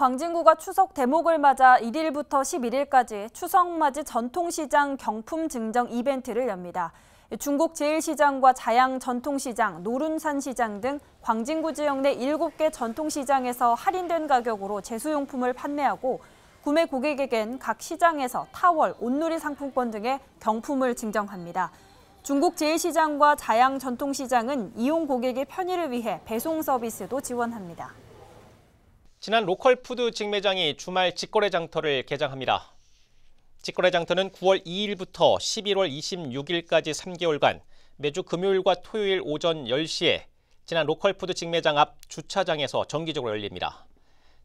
광진구가 추석 대목을 맞아 1일부터 11일까지 추석맞이 전통시장 경품 증정 이벤트를 엽니다. 중곡 제1시장과 자양 전통시장, 노릇산시장 등 광진구 지역 내 7개 전통시장에서 할인된 가격으로 제수용품을 판매하고 구매 고객에겐 각 시장에서 타월, 온누리 상품권 등의 경품을 증정합니다. 중곡 제1시장과 자양 전통시장은 이용 고객의 편의를 위해 배송 서비스도 지원합니다. 진안 로컬푸드 직매장이 주말 직거래 장터를 개장합니다. 직거래 장터는 9월 2일부터 11월 26일까지 3개월간 매주 금요일과 토요일 오전 10시에 진안 로컬푸드 직매장 앞 주차장에서 정기적으로 열립니다.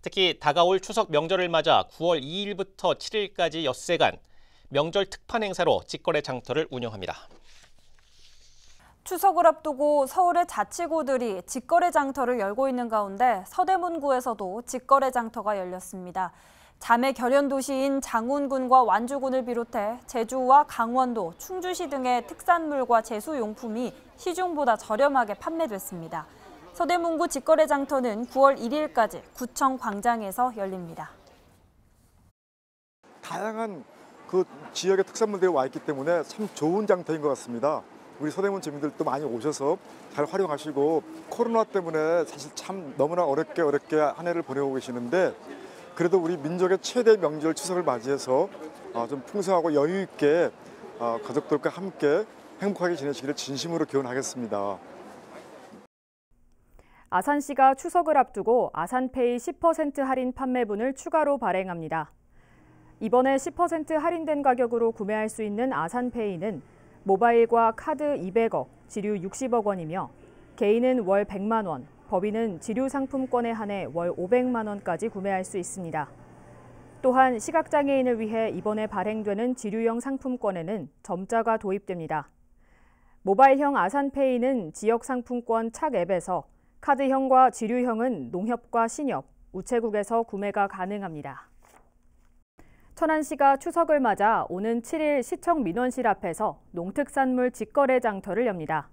특히 다가올 추석 명절을 맞아 9월 2일부터 7일까지 엿새간 명절 특판 행사로 직거래 장터를 운영합니다. 추석을 앞두고 서울의 자치구들이 직거래 장터를 열고 있는 가운데 서대문구에서도 직거래 장터가 열렸습니다. 자매 결연 도시인 장훈군과 완주군을 비롯해 제주와 강원도, 충주시 등의 특산물과 제수용품이 시중보다 저렴하게 판매됐습니다. 서대문구 직거래 장터는 9월 1일까지 구청 광장에서 열립니다. 다양한 그 지역의 특산물들이 와 있기 때문에 참 좋은 장터인 것 같습니다. 우리 서대문 주민들도 많이 오셔서 잘 활용하시고 코로나 때문에 사실 참 너무나 어렵게 한 해를 보내고 계시는데 그래도 우리 민족의 최대 명절 추석을 맞이해서 좀 풍성하고 여유 있게 가족들과 함께 행복하게 지내시기를 진심으로 기원하겠습니다. 아산시가 추석을 앞두고 아산페이 10% 할인 판매분을 추가로 발행합니다. 이번에 10% 할인된 가격으로 구매할 수 있는 아산페이는 모바일과 카드 200억, 지류 60억 원이며 개인은 월 100만 원, 법인은 지류 상품권에 한해 월 500만 원까지 구매할 수 있습니다. 또한 시각장애인을 위해 이번에 발행되는 지류형 상품권에는 점자가 도입됩니다. 모바일형 아산페이는 지역 상품권 착 앱에서 카드형과 지류형은 농협과 신협, 우체국에서 구매가 가능합니다. 천안시가 추석을 맞아 오는 7일 시청 민원실 앞에서 농특산물 직거래 장터를 엽니다.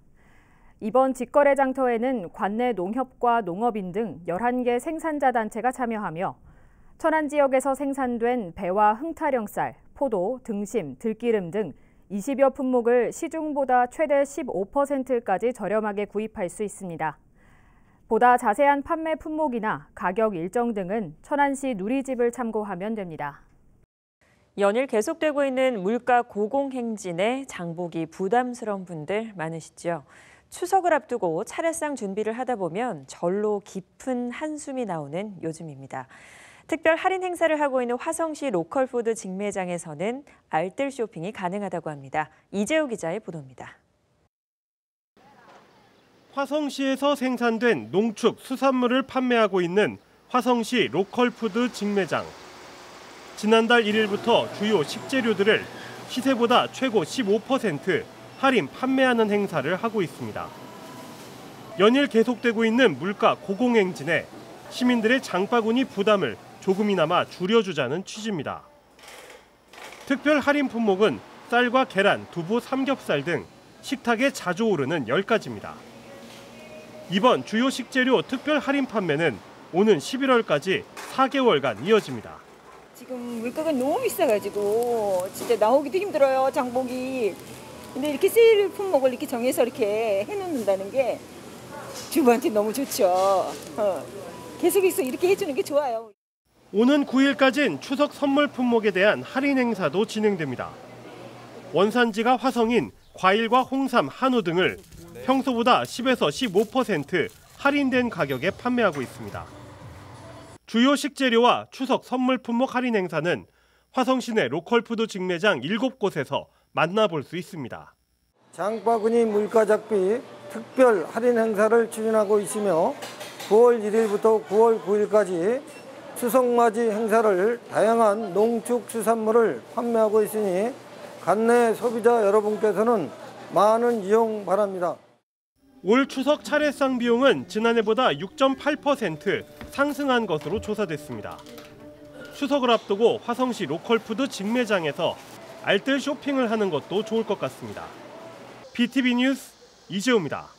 이번 직거래 장터에는 관내 농협과 농업인 등 11개 생산자 단체가 참여하며 천안 지역에서 생산된 배와 흥타령쌀, 포도, 등심, 들기름 등 20여 품목을 시중보다 최대 15%까지 저렴하게 구입할 수 있습니다. 보다 자세한 판매 품목이나 가격 일정 등은 천안시 누리집을 참고하면 됩니다. 연일 계속되고 있는 물가 고공행진에 장보기 부담스러운 분들 많으시죠? 추석을 앞두고 차례상 준비를 하다 보면 절로 깊은 한숨이 나오는 요즘입니다. 특별 할인 행사를 하고 있는 화성시 로컬푸드 직매장에서는 알뜰 쇼핑이 가능하다고 합니다. 이재우 기자의 보도입니다. 화성시에서 생산된 농축, 수산물을 판매하고 있는 화성시 로컬푸드 직매장. 지난달 1일부터 주요 식재료들을 시세보다 최고 15% 할인 판매하는 행사를 하고 있습니다. 연일 계속되고 있는 물가 고공행진에 시민들의 장바구니 부담을 조금이나마 줄여주자는 취지입니다. 특별 할인 품목은 쌀과 계란, 두부, 삼겹살 등 식탁에 자주 오르는 10가지입니다. 이번 주요 식재료 특별 할인 판매는 오는 11월까지 4개월간 이어집니다. 지금 물가가 너무 비싸가지고 진짜 나오기도 힘들어요, 장보기. 근데 이렇게 세일 품목을 이렇게 정해서 이렇게 해놓는다는 게 주부한테 너무 좋죠. 계속해서 이렇게 해주는 게 좋아요. 오는 9일까지는 추석 선물 품목에 대한 할인 행사도 진행됩니다. 원산지가 화성인 과일과 홍삼, 한우 등을 평소보다 10에서 15% 할인된 가격에 판매하고 있습니다. 주요 식재료와 추석 선물 품목 할인 행사는 화성시 내 로컬푸드 직매장 7곳에서 만나볼 수 있습니다. 장바구니 물가 잡기 특별 할인 행사를 추진하고 있으며 9월 1일부터 9월 9일까지 추석맞이 행사를 다양한 농축 수산물을 판매하고 있으니 관내 소비자 여러분께서는 많은 이용 바랍니다. 올 추석 차례상 비용은 지난해보다 6.8% 상승한 것으로 조사됐습니다. 추석을 앞두고 화성시 로컬푸드 직매장에서 알뜰 쇼핑을 하는 것도 좋을 것 같습니다. BTV 뉴스 이재우입니다.